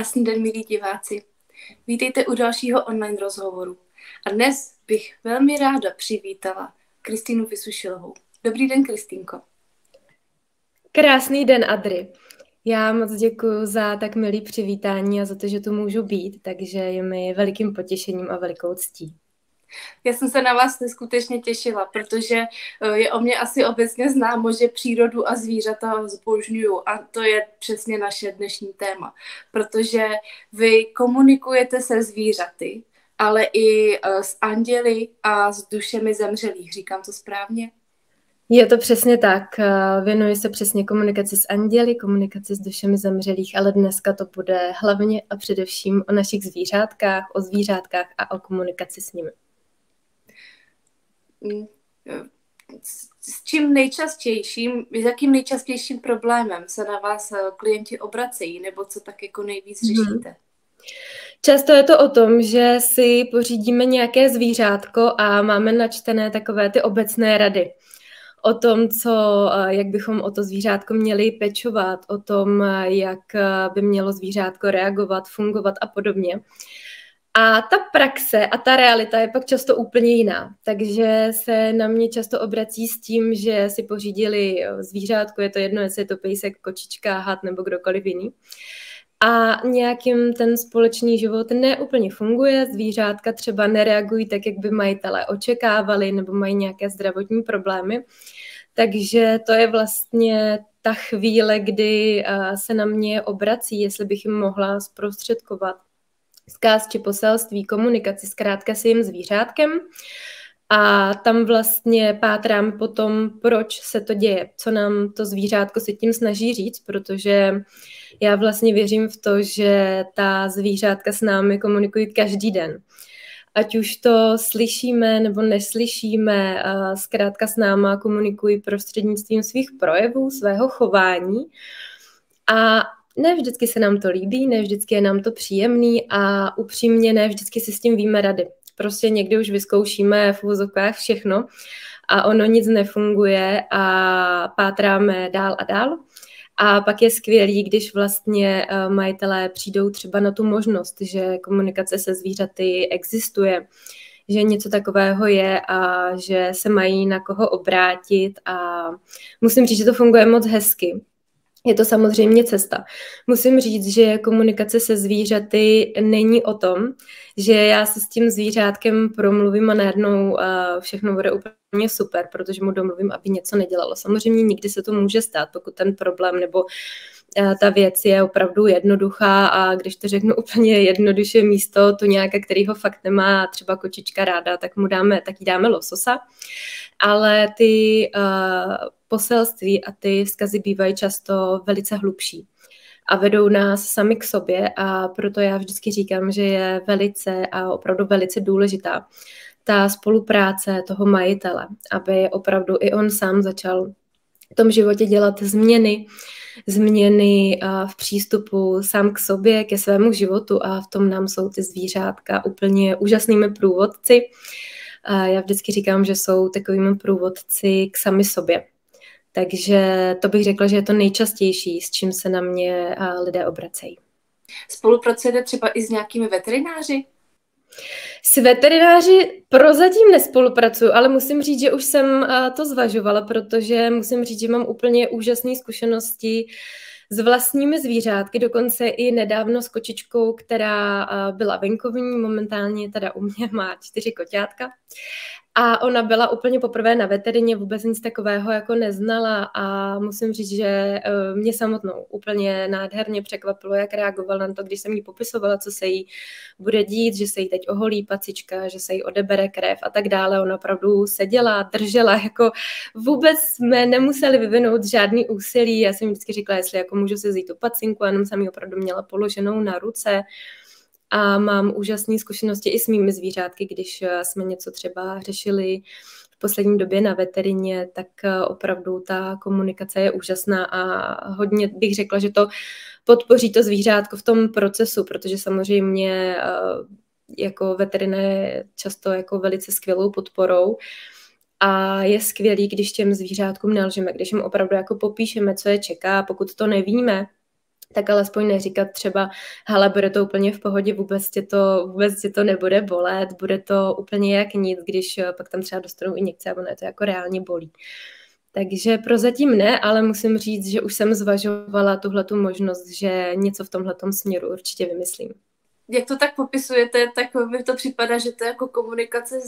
Krásný den, milí diváci. Vítejte u dalšího online rozhovoru. A dnes bych velmi ráda přivítala Kristýnu Vysušilovou. Dobrý den, Kristýnko. Krásný den, Adri. Já moc děkuji za tak milý přivítání a za to, že tu můžu být, takže je mi velikým potěšením a velikou ctí. Já jsem se na vás neskutečně těšila, protože je o mě asi obecně známo, že přírodu a zvířata zbožňuju a to je přesně naše dnešní téma, protože vy komunikujete se zvířaty, ale i s anděli a s dušemi zemřelých, říkám to správně? Je to přesně tak, věnuji se přesně komunikaci s anděli, komunikaci s dušemi zemřelých, ale dneska to bude hlavně a především o našich zvířátkách, o zvířátkách a o komunikaci s nimi. S čím nejčastějším, s jakým nejčastějším problémem se na vás klienti obracejí, nebo co tak jako nejvíc řešíte? Často je to o tom, že si pořídíme nějaké zvířátko a máme načtené takové ty obecné rady o tom, jak bychom o to zvířátko měli pečovat, o tom, jak by mělo zvířátko reagovat, fungovat a podobně. A ta praxe a ta realita je pak často úplně jiná, takže se na mě často obrací s tím, že si pořídili zvířátko, je to jedno, jestli je to pejsek, kočička, had nebo kdokoliv jiný. A nějakým ten společný život neúplně funguje, zvířátka třeba nereagují tak, jak by majitelé očekávali, nebo mají nějaké zdravotní problémy. Takže to je vlastně ta chvíle, kdy se na mě obrací, jestli bych jim mohla zprostředkovat vzkaz či poselství, komunikaci zkrátka s jejím zvířátkem. A tam vlastně pátrám po tom, proč se to děje, co nám to zvířátko se tím snaží říct, protože já vlastně věřím v to, že ta zvířátka s námi komunikují každý den. Ať už to slyšíme nebo neslyšíme, zkrátka s náma komunikují prostřednictvím svých projevů, svého chování. A ne vždycky se nám to líbí, ne vždycky je nám to příjemný a upřímně ne vždycky si s tím víme rady. Prostě někdy už vyzkoušíme v uvozovkách všechno a ono nic nefunguje a pátráme dál a dál. A pak je skvělý, když vlastně majitelé přijdou třeba na tu možnost, že komunikace se zvířaty existuje, že něco takového je a že se mají na koho obrátit a musím říct, že to funguje moc hezky. Je to samozřejmě cesta. Musím říct, že komunikace se zvířaty není o tom, že já se s tím zvířátkem promluvím a najednou všechno bude úplně super, protože mu domluvím, aby něco nedělalo. Samozřejmě nikdy se to může stát, pokud ten problém nebo ta věc je opravdu jednoduchá a když to řeknu úplně jednoduše místo tuňáka, který ho fakt nemá třeba kočička ráda, tak jí dáme lososa. Ale ty poselství a ty vzkazy bývají často velice hlubší a vedou nás sami k sobě a proto já vždycky říkám, že je velice a opravdu velice důležitá ta spolupráce toho majitele, aby opravdu i on sám začal v tom životě dělat změny v přístupu sám k sobě, ke svému životu a v tom nám jsou ty zvířátka úplně úžasnými průvodci. Já vždycky říkám, že jsou takovými průvodci k sami sobě. Takže to bych řekla, že je to nejčastější, s čím se na mě lidé obracejí. Spolupracujete třeba i s nějakými veterináři? S veterináři prozatím nespolupracuju, ale musím říct, že už jsem to zvažovala, protože musím říct, že mám úplně úžasné zkušenosti s vlastními zvířátky, dokonce i nedávno s kočičkou, která byla venkovní, momentálně teda u mě má 4 koťátka. A ona byla úplně poprvé na veterině, vůbec nic takového jako neznala a musím říct, že mě samotnou úplně nádherně překvapilo, jak reagovala na to, když jsem jí popisovala, co se jí bude dít, že se jí teď oholí pacička, že se jí odebere krev a tak dále. Ona opravdu seděla, držela, jako vůbec jsme nemuseli vyvinout žádný úsilí. Já jsem jí vždycky říkala, jestli jako můžu si vzít tu pacinku, jenom jsem ji opravdu měla položenou na ruce. A mám úžasné zkušenosti i s mými zvířátky, když jsme něco třeba řešili v poslední době na veterině, tak opravdu ta komunikace je úžasná a hodně bych řekla, že to podpoří to zvířátko v tom procesu, protože samozřejmě jako veterina je často jako velice skvělou podporou. A je skvělý, když těm zvířátkům nelžeme, když jim opravdu jako popíšeme, co je čeká, pokud to nevíme, tak alespoň neříkat třeba, hele, bude to úplně v pohodě, vůbec tě to nebude bolet, bude to úplně jak nic, když pak tam třeba dostanou injekce a ono je to jako reálně bolí. Takže prozatím ne, ale musím říct, že už jsem zvažovala tuhletu možnost, že něco v tomhletom směru určitě vymyslím. Jak to tak popisujete, tak mi to připadá, že to je jako komunikace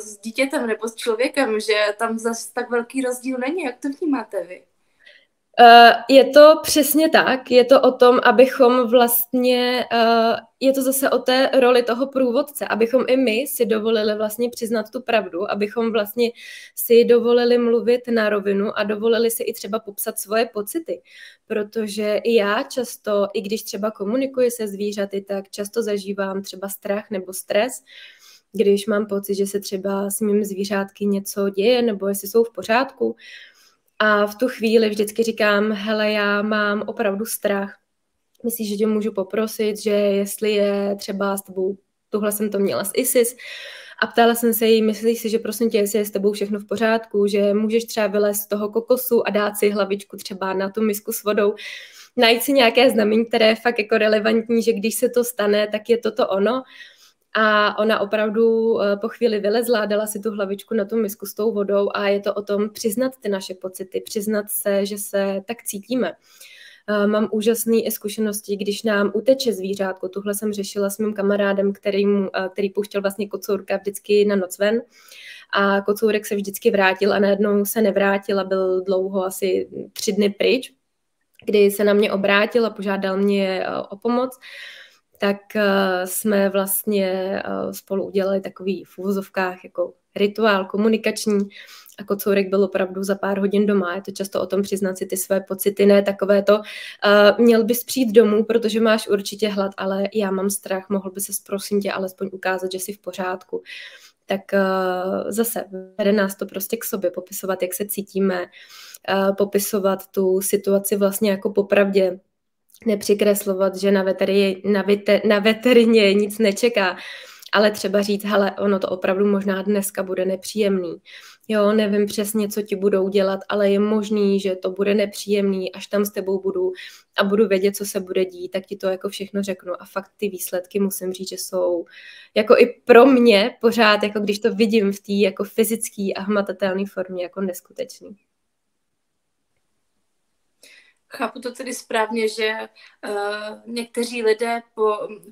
s dítětem nebo s člověkem, že tam zase tak velký rozdíl není. Jak to vnímáte vy? Je to přesně tak, je to o tom, abychom vlastně, je to zase o té roli toho průvodce, abychom i my si dovolili vlastně přiznat tu pravdu, abychom vlastně si dovolili mluvit na rovinu a dovolili si i třeba popsat svoje pocity, protože i já často, i když třeba komunikuji se zvířaty, tak často zažívám třeba strach nebo stres, když mám pocit, že se třeba s mým zvířátky něco děje nebo jestli jsou v pořádku. A v tu chvíli vždycky říkám, hele, já mám opravdu strach. Myslím, že tě můžu poprosit, že jestli je třeba s tebou, tuhle jsem to měla s ISIS, a ptala jsem se jí, myslíš si, že prosím tě, jestli je s tebou všechno v pořádku, že můžeš třeba vylézt z toho kokosu a dát si hlavičku třeba na tu misku s vodou, najít si nějaké znamení, které je fakt jako relevantní, že když se to stane, tak je toto ono. A ona opravdu po chvíli vylezla, dala si tu hlavičku na tu misku s tou vodou a je to o tom přiznat ty naše pocity, přiznat se, že se tak cítíme. Mám úžasné zkušenosti, když nám uteče zvířátko. Tuhle jsem řešila s mým kamarádem, který pouštěl vlastně kocourka vždycky na noc ven. A kocourek se vždycky vrátil a najednou se nevrátil a byl dlouho asi 3 dny pryč, kdy se na mě obrátil a požádal mě o pomoc. Tak jsme vlastně spolu udělali takový v uvozovkách jako rituál komunikační a kocourek byl opravdu za pár hodin doma. Je to často o tom přiznat si ty své pocity, ne takové to. Měl bys přijít domů, protože máš určitě hlad, ale já mám strach, mohl by se prosím tě alespoň ukázat, že jsi v pořádku. Tak zase vede nás to prostě k sobě, popisovat, jak se cítíme, popisovat tu situaci vlastně jako popravdě, nepřikreslovat, že na veterině nic nečeká, ale třeba říct, hele, ono to opravdu možná dneska bude nepříjemný. Jo, nevím přesně, co ti budou dělat, ale je možný, že to bude nepříjemný, až tam s tebou budu a budu vědět, co se bude dít, tak ti to jako všechno řeknu. A fakt ty výsledky musím říct, že jsou jako i pro mě pořád, jako když to vidím v té jako fyzické a hmatatelné formě, jako neskutečný. Chápu to tedy správně, že někteří lidé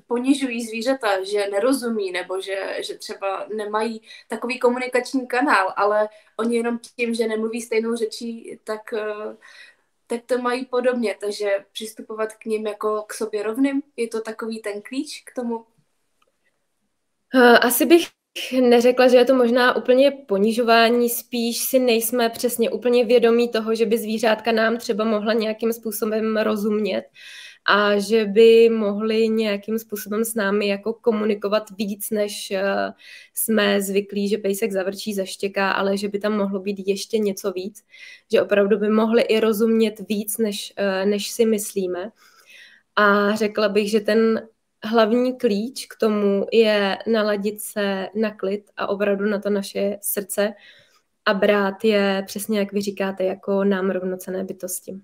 ponižují zvířata, že nerozumí nebo že třeba nemají takový komunikační kanál, ale oni jenom tím, že nemluví stejnou řečí, tak to mají podobně. Takže přistupovat k nim jako k sobě rovným, je to takový ten klíč k tomu? Asi bych neřekla, že je to možná úplně ponižování, spíš si nejsme přesně úplně vědomí toho, že by zvířátka nám třeba mohla nějakým způsobem rozumět a že by mohly nějakým způsobem s námi jako komunikovat víc, než jsme zvyklí, že pejsek zavrčí, zaštěká, ale že by tam mohlo být ještě něco víc, že opravdu by mohly i rozumět víc, než si myslíme. A řekla bych, že ten hlavní klíč k tomu je naladit se na klid a opravdu na to naše srdce a brát je přesně, jak vy říkáte, jako nám rovnocenné bytosti.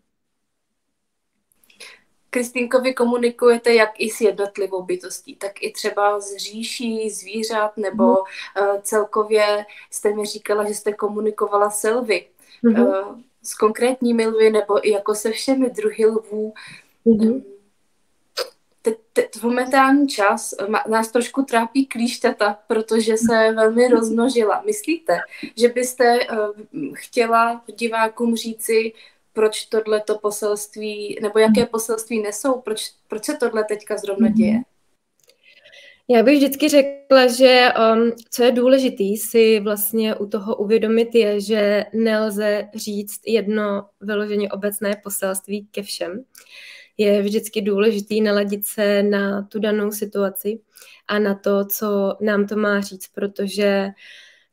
Kristýnko, vy komunikujete jak i s jednotlivou bytostí, tak i třeba s říší zvířat, nebo celkově jste mi říkala, že jste komunikovala s lvy, s konkrétními lvy, nebo i jako se všemi druhy lvů. Momentální čas nás trošku trápí klíšťata, protože se velmi rozmnožila. Myslíte, že byste chtěla divákům říci, proč tohleto poselství, nebo jaké poselství nesou, proč se tohle teďka zrovna děje? Já bych vždycky řekla, že co je důležitý si vlastně u toho uvědomit je, že nelze říct jedno vyloženě obecné poselství ke všem. Je vždycky důležitý naladit se na tu danou situaci a na to, co nám to má říct, protože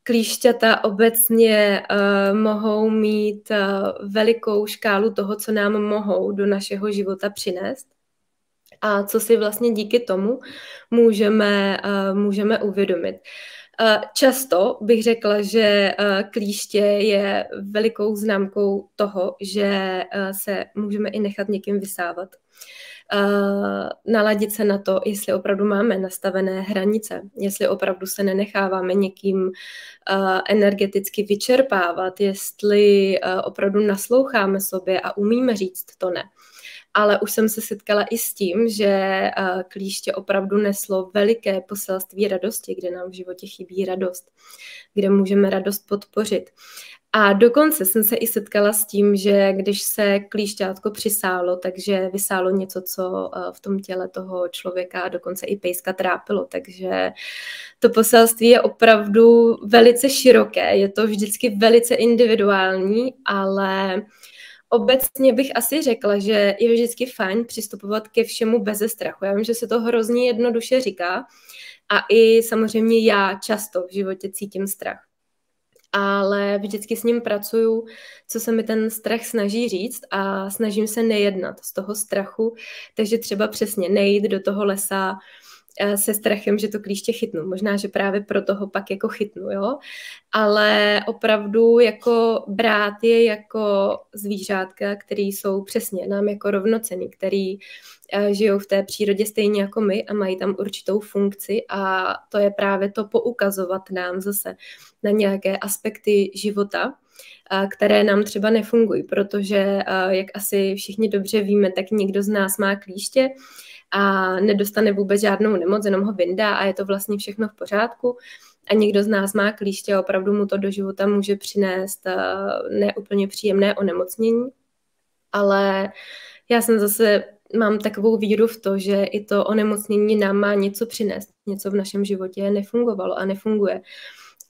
klíšťata obecně mohou mít velikou škálu toho, co nám mohou do našeho života přinést a co si vlastně díky tomu můžeme uvědomit. Často bych řekla, že klíště je velikou známkou toho, že se můžeme i nechat někým vysávat. naladit se na to, jestli opravdu máme nastavené hranice, jestli opravdu se nenecháváme někým energeticky vyčerpávat, jestli opravdu nasloucháme sobě a umíme říct to ne. Ale už jsem se setkala i s tím, že klíště opravdu neslo veliké poselství radosti, kde nám v životě chybí radost, kde můžeme radost podpořit. A dokonce jsem se i setkala s tím, že když se klíšťátko přisálo, takže vysálo něco, co v tom těle toho člověka a dokonce i pejska trápilo. Takže to poselství je opravdu velice široké, je to vždycky velice individuální, ale obecně bych asi řekla, že je vždycky fajn přistupovat ke všemu beze strachu. Já vím, že se to hrozně jednoduše říká a i samozřejmě já často v životě cítím strach. Ale vždycky s ním pracuju, co se mi ten strach snaží říct, a snažím se nejednat z toho strachu, takže třeba přesně nejít do toho lesa se strachem, že to klíště chytnu. Možná, že právě pro toho pak jako chytnu, jo? Ale opravdu jako brát je jako zvířátka, který jsou přesně nám jako rovnocenní, který žijou v té přírodě stejně jako my a mají tam určitou funkci, a to je právě to poukazovat nám zase na nějaké aspekty života, které nám třeba nefungují, protože, jak asi všichni dobře víme, tak někdo z nás má klíště a nedostane vůbec žádnou nemoc, jenom ho vyndá a je to vlastně všechno v pořádku. A někdo z nás má klíště a opravdu mu to do života může přinést neúplně příjemné onemocnění. Ale já jsem zase, mám takovou víru v to, že i to onemocnění nám má něco přinést. Něco v našem životě nefungovalo a nefunguje.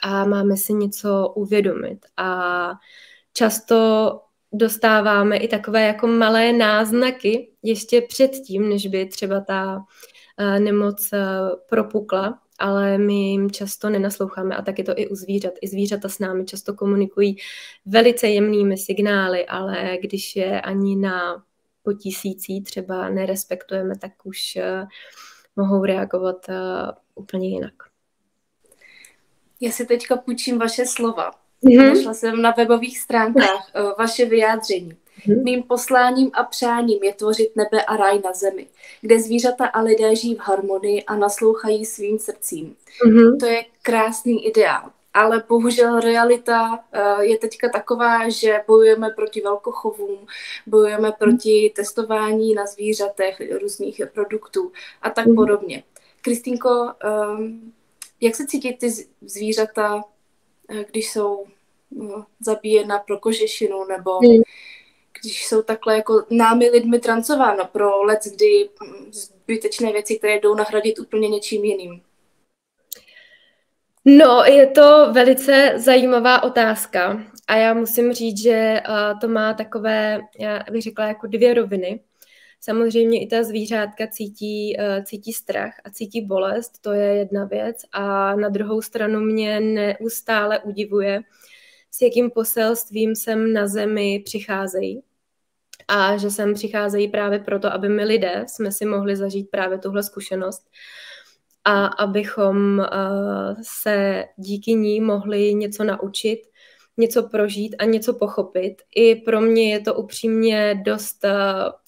A máme si něco uvědomit. A často dostáváme i takové jako malé náznaky ještě předtím, než by třeba ta nemoc propukla, ale my jim často nenasloucháme, a tak je to i u zvířat. I zvířata s námi často komunikují velice jemnými signály, ale když je ani na potisící třeba nerespektujeme, tak už mohou reagovat úplně jinak. Já si teďka půjčím vaše slova. Našla jsem na webových stránkách vaše vyjádření. Mým posláním a přáním je tvořit nebe a ráj na zemi, kde zvířata a lidé žijí v harmonii a naslouchají svým srdcím. To je krásný ideál. Ale bohužel realita je teďka taková, že bojujeme proti velkochovům, bojujeme proti testování na zvířatech různých produktů a tak podobně. Kristýnko, jak se cítí ty zvířata, když jsou zabíjena pro kožešinu, nebo když jsou takhle jako námi lidmi trancována pro leckdy zbytečné věci, které jdou nahradit úplně něčím jiným? No, je to velice zajímavá otázka a já musím říct, že to má takové, já bych řekla, jako dvě roviny. Samozřejmě i ta zvířátka cítí strach a cítí bolest, to je jedna věc, a na druhou stranu mě neustále udivuje, s jakým poselstvím sem na zemi přicházejí. A že sem přicházejí právě proto, aby my lidé jsme si mohli zažít právě tuhle zkušenost a abychom se díky ní mohli něco naučit, něco prožít a něco pochopit. I pro mě je to upřímně dost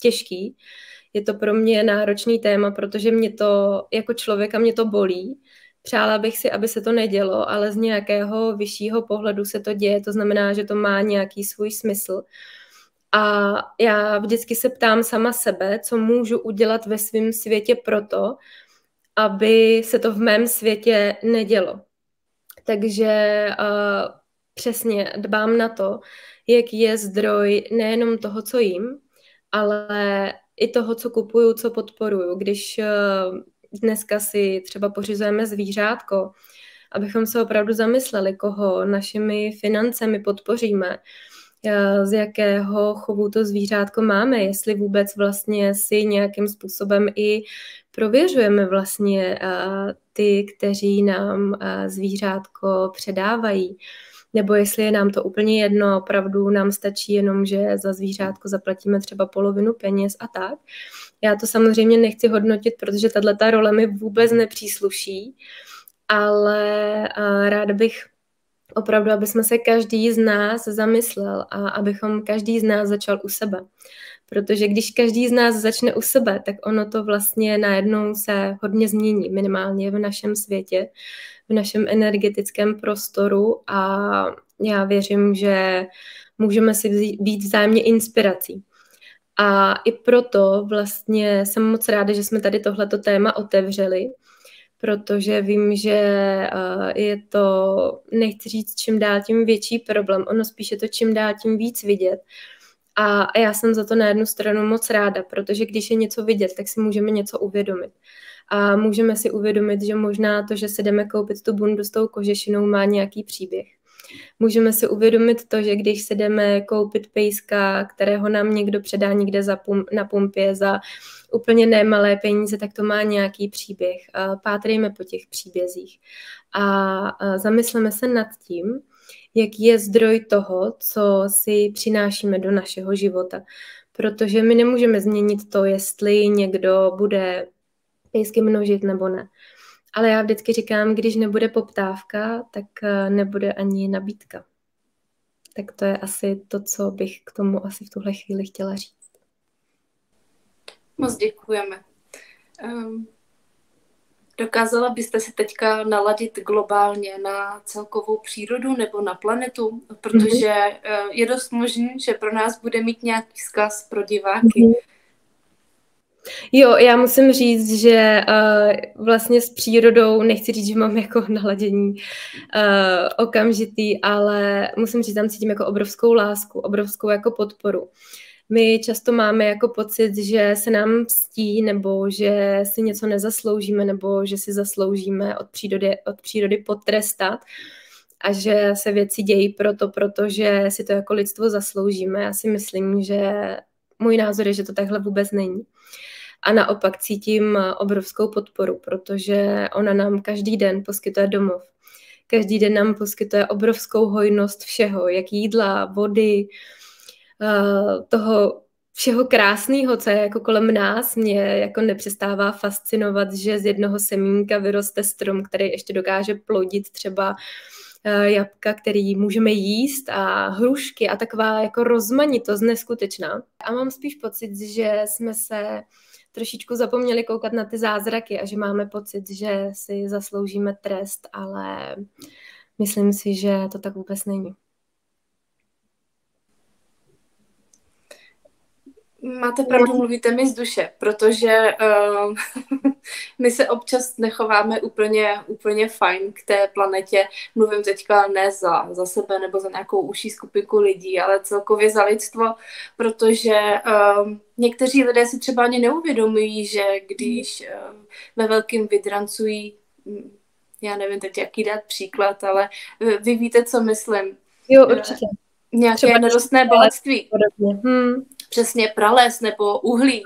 těžký. Je to pro mě náročný téma, protože mě to jako člověka mě to bolí. Přála bych si, aby se to nedělo, ale z nějakého vyššího pohledu se to děje, to znamená, že to má nějaký svůj smysl. A já vždycky se ptám sama sebe, co můžu udělat ve svém světě proto, aby se to v mém světě nedělo. Takže přesně dbám na to, jak je zdroj nejenom toho, co jím, ale i toho, co kupuju, co podporuju. Když dneska si třeba pořizujeme zvířátko, abychom se opravdu zamysleli, koho našimi financemi podpoříme, z jakého chovu to zvířátko máme, jestli vůbec vlastně si nějakým způsobem i prověřujeme vlastně ty, kteří nám zvířátko předávají, nebo jestli je nám to úplně jedno, opravdu nám stačí jenom, že za zvířátko zaplatíme třeba polovinu peněz a tak. Já to samozřejmě nechci hodnotit, protože tato role mi vůbec nepřísluší, ale ráda bych opravdu, aby jsme se každý z nás zamyslel a abychom každý z nás začal u sebe. Protože když každý z nás začne u sebe, tak ono to vlastně najednou se hodně změní, minimálně v našem světě, v našem energetickém prostoru, a já věřím, že můžeme si být vzájemně inspirací. A i proto vlastně jsem moc ráda, že jsme tady tohleto téma otevřeli, protože vím, že je to, nechci říct, čím dál tím větší problém, ono spíše to čím dál tím víc vidět. A já jsem za to na jednu stranu moc ráda, protože když je něco vidět, tak si můžeme něco uvědomit. A můžeme si uvědomit, že možná to, že se jdeme koupit tu bundu s tou kožešinou, má nějaký příběh. Můžeme si uvědomit to, že když se jdeme koupit pejska, kterého nám někdo předá někde na pumpě za úplně nemalé peníze, tak to má nějaký příběh. Pátrejme po těch příbězích a zamysleme se nad tím, jaký je zdroj toho, co si přinášíme do našeho života. Protože my nemůžeme změnit to, jestli někdo bude pejsky množit nebo ne. Ale já vždycky říkám, když nebude poptávka, tak nebude ani nabídka. Tak to je asi to, co bych k tomu asi v tuhle chvíli chtěla říct. Moc děkujeme. Dokázala byste si teďka naladit globálně na celkovou přírodu nebo na planetu? Protože je dost možný, že pro nás bude mít nějaký vzkaz pro diváky. Jo, já musím říct, že vlastně s přírodou, nechci říct, že mám jako naladění okamžitý, ale musím říct, tam cítím jako obrovskou lásku, obrovskou jako podporu. My často máme jako pocit, že se nám ctí, nebo že si něco nezasloužíme, nebo že si zasloužíme od přírody potrestat a že se věci dějí protože si to jako lidstvo zasloužíme. Já si myslím, že můj názor je, že to takhle vůbec není. A naopak cítím obrovskou podporu, protože ona nám každý den poskytuje domov. Každý den nám poskytuje obrovskou hojnost všeho, jak jídla, vody, toho všeho krásného, co je jako kolem nás. Mě jako nepřestává fascinovat, že z jednoho semínka vyroste strom, který ještě dokáže plodit třeba jabka, který můžeme jíst, a hrušky, a taková jako rozmanitost neskutečná. A mám spíš pocit, že jsme se trošičku zapomněli koukat na ty zázraky a že máme pocit, že si zasloužíme trest, ale myslím si, že to tak vůbec není. Máte pravdu, mluvíte mi z duše, protože my se občas nechováme úplně fajn k té planetě. Mluvím teďka ne za sebe nebo za nějakou užší skupinku lidí, ale celkově za lidstvo, protože někteří lidé si třeba ani neuvědomují, že když ve velkým vydrancují, já nevím teď, jaký dát příklad, ale vy víte, co myslím. Jo, určitě. Nějaké třeba nerostné bohatství. Přesně, prales nebo uhlí.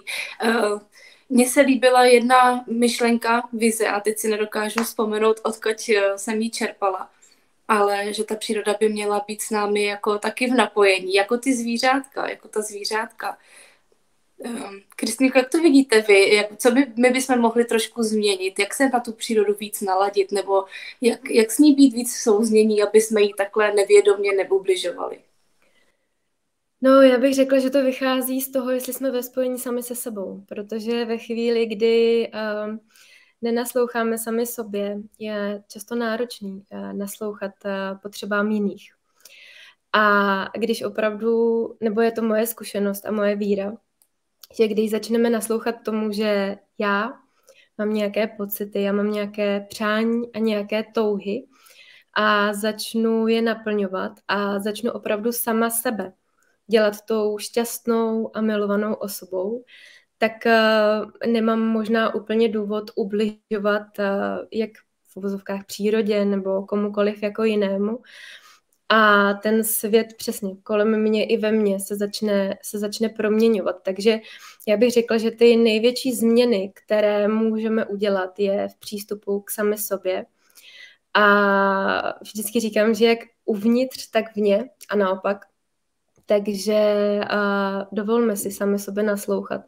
Mně se líbila jedna myšlenka, vize, a teď si nedokážu vzpomenout, odkud jsem ji čerpala. Ale že ta příroda by měla být s námi jako taky v napojení, jako ty zvířátka, jako ta zvířátka. Kristýnko, jak to vidíte vy? Co my bychom mohli trošku změnit? Jak se na tu přírodu víc naladit? Nebo jak s ní být víc v souznění, aby jsme ji takhle nevědomě neubližovali? No, já bych řekla, že to vychází z toho, jestli jsme ve spojení sami se sebou, protože ve chvíli, kdy nenasloucháme sami sobě, je často náročný naslouchat potřebám jiných. A když opravdu, nebo je to moje zkušenost a moje víra, že když začneme naslouchat tomu, že já mám nějaké pocity, já mám nějaké přání a nějaké touhy a začnu je naplňovat a začnu opravdu sama sebe dělat tou šťastnou a milovanou osobou, tak nemám možná úplně důvod ubližovat jak v uvozovkách přírodě nebo komukoliv jako jinému. A ten svět přesně kolem mě i ve mně se začne proměňovat. Takže já bych řekla, že ty největší změny, které můžeme udělat, je v přístupu k sami sobě. A vždycky říkám, že jak uvnitř, tak vně a naopak. Takže dovolme si sami sobě naslouchat.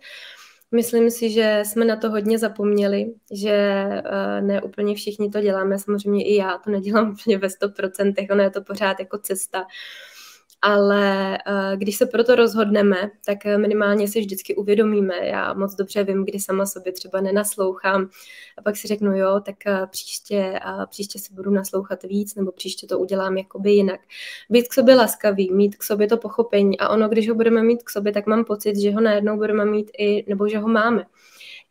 Myslím si, že jsme na to hodně zapomněli, že ne úplně všichni to děláme, samozřejmě i já to nedělám úplně ve 100%, ono je to pořád jako cesta. ale když se proto rozhodneme, tak minimálně si vždycky uvědomíme. Já moc dobře vím, kdy sama sobě třeba nenaslouchám a pak si řeknu, jo, tak příště si budu naslouchat víc nebo příště to udělám jakoby jinak. Být k sobě laskavý, mít k sobě to pochopení a ono, když ho budeme mít k sobě, tak mám pocit, že ho najednou budeme mít nebo že ho máme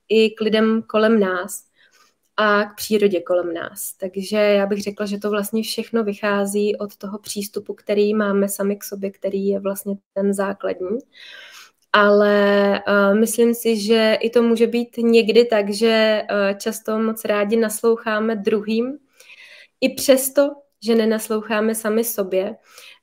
i k lidem kolem nás a k přírodě kolem nás. Takže já bych řekla, že to vlastně všechno vychází od toho přístupu, který máme sami k sobě, který je vlastně ten základní. Ale myslím si, že i to může být někdy tak, že často moc rádi nasloucháme druhým, i přesto, že nenasloucháme sami sobě.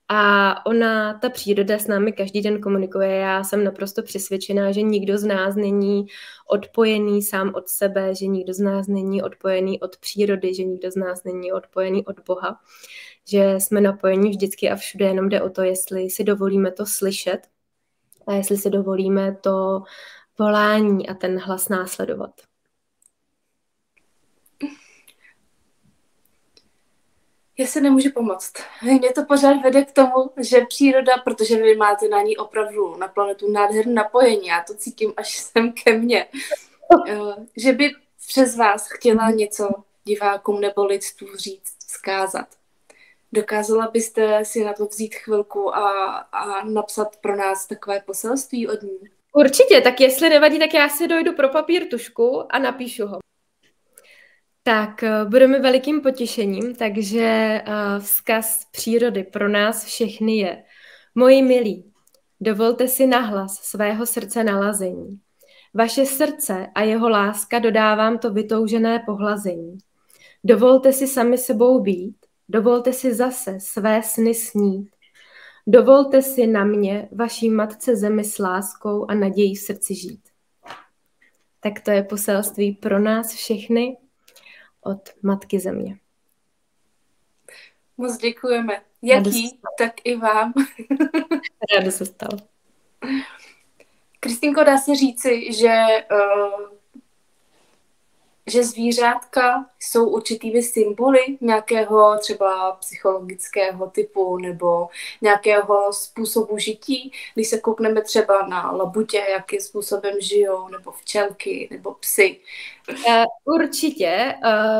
A ona, ta příroda s námi každý den komunikuje. Já jsem naprosto přesvědčená, že nikdo z nás není odpojený sám od sebe, že nikdo z nás není odpojený od přírody, že nikdo z nás není odpojený od Boha, že jsme napojeni vždycky a všude, jenom jde o to, jestli si dovolíme to slyšet a jestli si dovolíme to volání a ten hlas následovat. Já se nemůžu pomoct. Mě to pořád vede k tomu, že příroda, protože vy máte na ní opravdu, na planetu, nádherné napojení, já to cítím až sem ke mně, že by přes vás chtěla něco divákům nebo lidstvu říct, vzkázat. Dokázala byste si na to vzít chvilku a napsat pro nás takové poselství od ní? Určitě, tak jestli nevadí, tak já si dojdu pro papír tušku a napíšu ho. Tak bude mi velikým potěšením, takže vzkaz přírody pro nás všechny je: moji milí, dovolte si nahlas svého srdce nalazení. Vaše srdce a jeho láska dodávám to vytoužené pohlazení. Dovolte si sami sebou být, dovolte si zase své sny snít. Dovolte si na mě, vaší matce zemi, s láskou a nadějí v srdci žít. Tak to je poselství pro nás všechny od Matky Země. Moc děkujeme. Jak jí, tak i vám. Ráda se stalo. Kristýnko, dá se říci, že zvířátka jsou určitými symboly nějakého třeba psychologického typu nebo nějakého způsobu žití. Když se koukneme třeba na labutě, jakým způsobem žijou, nebo včelky, nebo psy. Určitě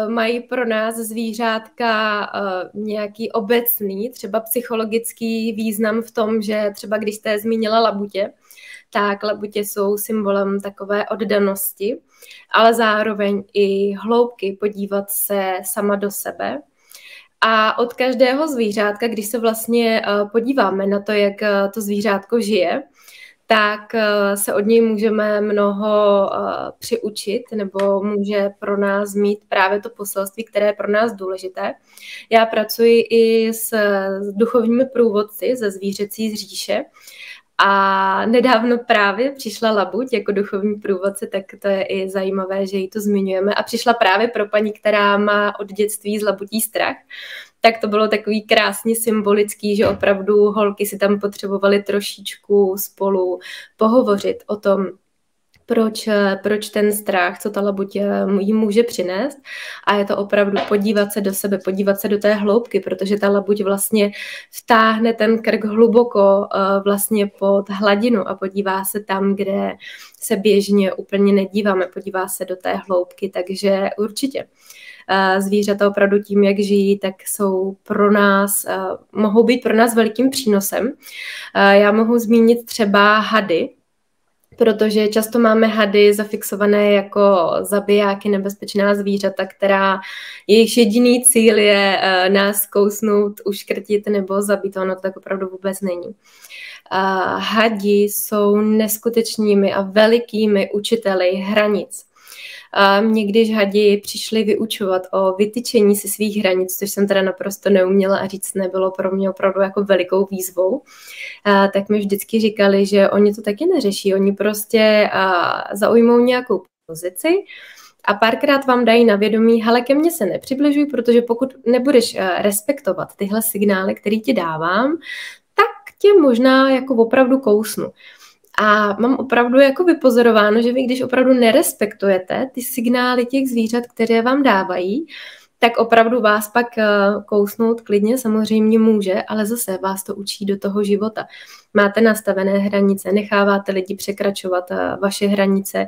mají pro nás zvířátka nějaký obecný, třeba psychologický význam v tom, že třeba když jste zmínila labutě, tak labutě jsou symbolem takové oddanosti, ale zároveň i hloubky, podívat se sama do sebe. A od každého zvířátka, když se vlastně podíváme na to, jak to zvířátko žije, tak se od něj můžeme mnoho přiučit nebo může pro nás mít právě to poselství, které je pro nás důležité. Já pracuji i s duchovními průvodci ze Zvířecí říše, a nedávno právě přišla labuť jako duchovní průvodce, tak to je i zajímavé, že ji tu zmiňujeme. A přišla právě pro paní, která má od dětství z labutí strach. Tak to bylo takový krásně symbolický, že opravdu holky si tam potřebovaly trošičku spolu pohovořit o tom, proč ten strach, co ta labuť jim může přinést. A je to opravdu podívat se do sebe, podívat se do té hloubky, protože ta labuť vlastně vtáhne ten krk hluboko vlastně pod hladinu a podívá se tam, kde se běžně úplně nedíváme, podívá se do té hloubky, takže určitě. Zvířata opravdu tím, jak žijí, tak jsou pro nás, mohou být pro nás velkým přínosem. Já mohu zmínit třeba hady, protože často máme hady zafixované jako zabijáky, nebezpečná zvířata, která jejich jediný cíl je nás kousnout, uškrtit nebo zabít. Ono to tak opravdu vůbec není. Hadi jsou neskutečnými a velikými učiteli hranic. Mě když hadi přišli vyučovat o vytyčení si svých hranic, což jsem teda naprosto neuměla a říct nebylo pro mě opravdu jako velikou výzvou, tak mi vždycky říkali, že oni to taky neřeší, oni prostě zaujmou nějakou pozici a párkrát vám dají na vědomí, hele, ke mně se nepřibližuj, protože pokud nebudeš respektovat tyhle signály, které ti dávám, tak tě možná jako opravdu kousnu. A mám opravdu jako vypozorováno, že vy, když opravdu nerespektujete ty signály těch zvířat, které vám dávají, tak opravdu vás pak kousnout klidně samozřejmě může, ale zase vás to učí do toho života. Máte nastavené hranice, necháváte lidi překračovat vaše hranice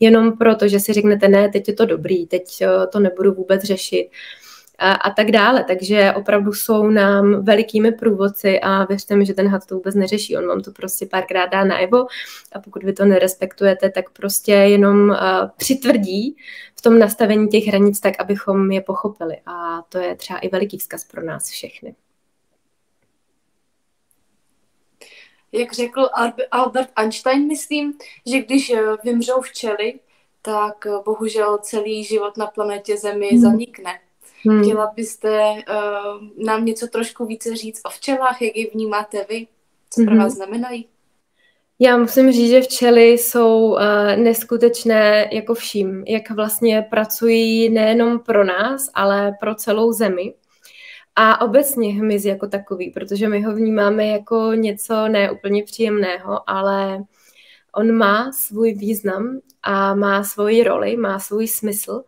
jenom proto, že si řeknete, ne, teď je to dobrý, teď to nebudu vůbec řešit a tak dále. Takže opravdu jsou nám velikými průvodci a věřte mi, že ten had to vůbec neřeší. On vám to prostě párkrát dá najevo a pokud vy to nerespektujete, tak prostě jenom přitvrdí v tom nastavení těch hranic tak, abychom je pochopili. A to je třeba i veliký vzkaz pro nás všechny. Jak řekl Albert Einstein, myslím, že když vymřou včely, tak bohužel celý život na planetě Zemi zanikne. Chtěla byste nám něco trošku více říct o včelách, jak je vnímáte vy, co pro vás znamenají? Já musím říct, že včely jsou neskutečné jako vším, jak vlastně pracují nejenom pro nás, ale pro celou Zemi. A obecně hmyz jako takový, protože my ho vnímáme jako něco ne úplně příjemného, ale on má svůj význam a má svoji roli, má svůj smysl.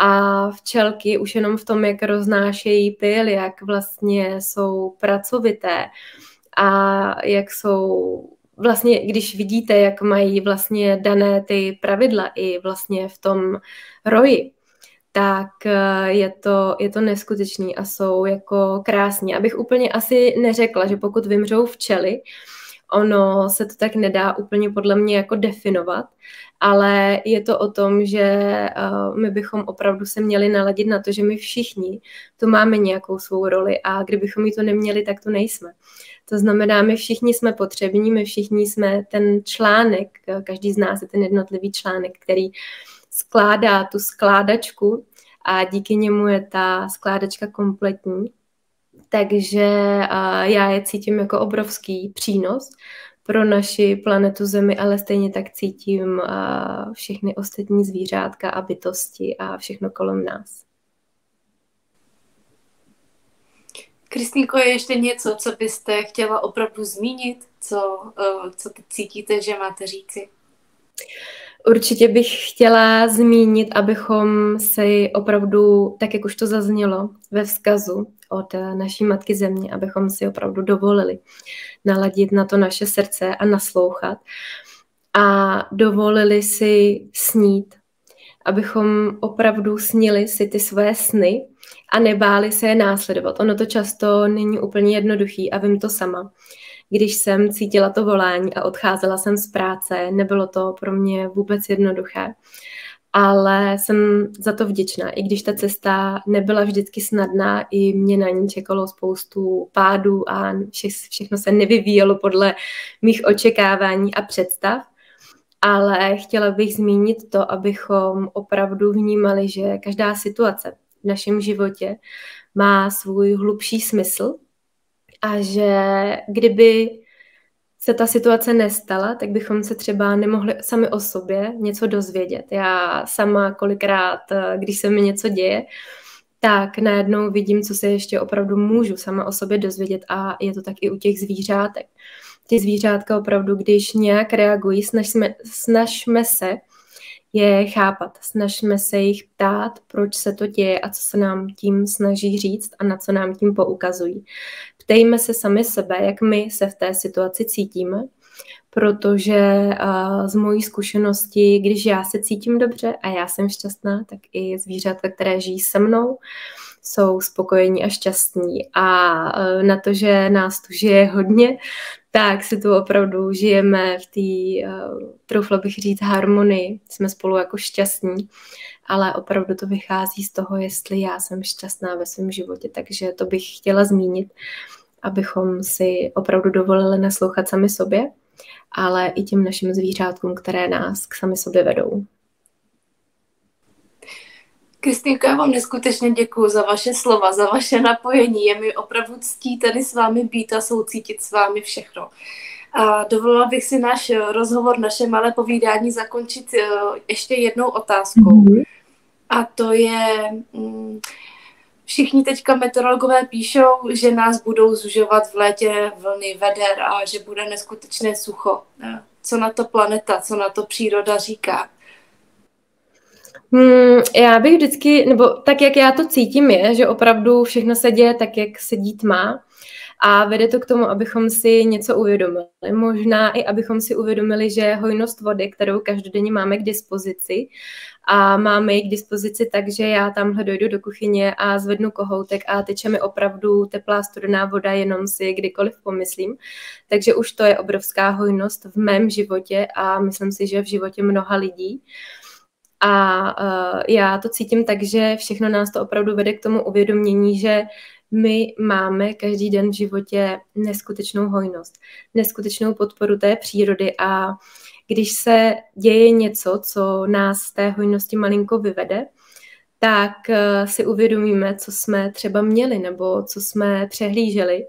A včelky už jenom v tom, jak roznášejí pyl, jak vlastně jsou pracovité a jak jsou vlastně, když vidíte, jak mají vlastně dané ty pravidla i vlastně v tom roji, tak je to neskutečný a jsou jako krásní. Abych úplně asi neřekla, že pokud vymřou včely, ono se to tak nedá úplně podle mě jako definovat, ale je to o tom, že my bychom opravdu se měli naladit na to, že my všichni tu máme nějakou svou roli a kdybychom ji to neměli, tak to nejsme. To znamená, my všichni jsme potřební, my všichni jsme ten článek, každý z nás je ten jednotlivý článek, který skládá tu skládačku a díky němu je ta skládačka kompletní. Takže já je cítím jako obrovský přínos pro naši planetu Zemi, ale stejně tak cítím všechny ostatní zvířátka a bytosti a všechno kolem nás. Kristýnko, je ještě něco, co byste chtěla opravdu zmínit? Co cítíte, že máte říci? Určitě bych chtěla zmínit, abychom si opravdu, tak jak už to zaznělo ve vzkazu od naší Matky Země, abychom si opravdu dovolili naladit na to naše srdce a naslouchat a dovolili si snít, abychom opravdu snili si ty své sny a nebáli se je následovat. Ono to často není úplně jednoduché a vím to sama. Když jsem cítila to volání a odcházela jsem z práce, nebylo to pro mě vůbec jednoduché, ale jsem za to vděčná, i když ta cesta nebyla vždycky snadná, i mě na ní čekalo spoustu pádů a všechno se nevyvíjelo podle mých očekávání a představ, ale chtěla bych zmínit to, abychom opravdu vnímali, že každá situace v našem životě má svůj hlubší smysl, a že kdyby se ta situace nestala, tak bychom se třeba nemohli sami o sobě něco dozvědět. Já sama kolikrát, když se mi něco děje, tak najednou vidím, co se ještě opravdu můžu sama o sobě dozvědět a je to tak i u těch zvířátek. Ty zvířátka opravdu, když nějak reagují, snažme se je chápat, snažme se jich ptát, proč se to děje a co se nám tím snaží říct a na co nám tím poukazují. Ptejme se sami sebe, jak my se v té situaci cítíme, protože z mojí zkušenosti, když já se cítím dobře a já jsem šťastná, tak i zvířata, které žijí se mnou, jsou spokojení a šťastní. A na to, že nás tu žije hodně, tak si tu opravdu žijeme v té, troufla bych říct, harmonii. Jsme spolu jako šťastní, ale opravdu to vychází z toho, jestli já jsem šťastná ve svém životě. Takže to bych chtěla zmínit, abychom si opravdu dovolili naslouchat sami sobě, ale i těm našim zvířátkům, které nás k sami sobě vedou. Kristýnko, já vám neskutečně děkuju za vaše slova, za vaše napojení. Je mi opravdu ctí tady s vámi být a soucítit s vámi všechno. A dovolila bych si náš rozhovor, naše malé povídání zakončit ještě jednou otázkou. A to je, všichni teďka meteorologové píšou, že nás budou zužovat v létě vlny veder a že bude neskutečné sucho. Co na to planeta, co na to příroda říká? Já bych vždycky, nebo tak, jak já to cítím, je, že opravdu všechno se děje tak, jak se dít má. A vede to k tomu, abychom si něco uvědomili. Možná i abychom si uvědomili, že hojnost vody, kterou každodenně máme k dispozici, a máme ji k dispozici tak, že já tamhle dojdu do kuchyně a zvednu kohoutek a teče mi opravdu teplá studená voda, jenom si kdykoliv pomyslím. Takže už to je obrovská hojnost v mém životě a myslím si, že v životě mnoha lidí. A já to cítím tak, že všechno nás to opravdu vede k tomu uvědomění, že my máme každý den v životě neskutečnou hojnost, neskutečnou podporu té přírody, a když se děje něco, co nás z té hojnosti malinko vyvede, tak si uvědomíme, co jsme třeba měli nebo co jsme přehlíželi.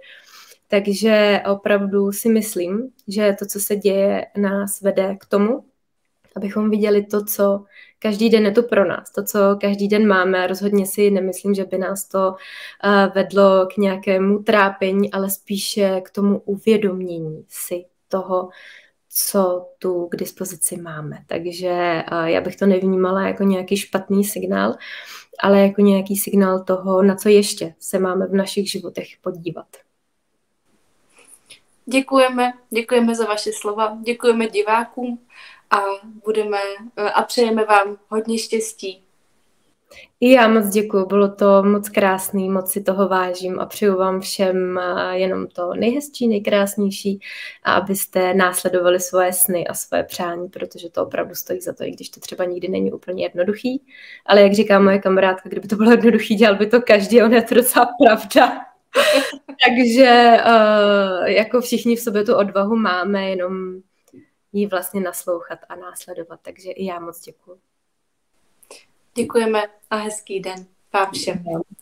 Takže opravdu si myslím, že to, co se děje, nás vede k tomu, abychom viděli to, co každý den je tu pro nás, to, co každý den máme. Rozhodně si nemyslím, že by nás to vedlo k nějakému trápení, ale spíše k tomu uvědomění si toho, co tu k dispozici máme. Takže já bych to nevnímala jako nějaký špatný signál, ale jako nějaký signál toho, na co ještě se máme v našich životech podívat. Děkujeme za vaše slova, děkujeme divákům. A přejeme vám hodně štěstí. Já moc děkuju, bylo to moc krásný, moc si toho vážím a přeju vám všem jenom to nejhezčí, nejkrásnější, a abyste následovali svoje sny a svoje přání, protože to opravdu stojí za to, i když to třeba nikdy není úplně jednoduchý. Ale jak říká moje kamarádka, kdyby to bylo jednoduchý, dělal by to každý, ona je to docela pravda. Takže jako všichni v sobě tu odvahu máme, jenom jí vlastně naslouchat a následovat. Takže i já moc děkuju. Děkujeme a hezký den vám všem.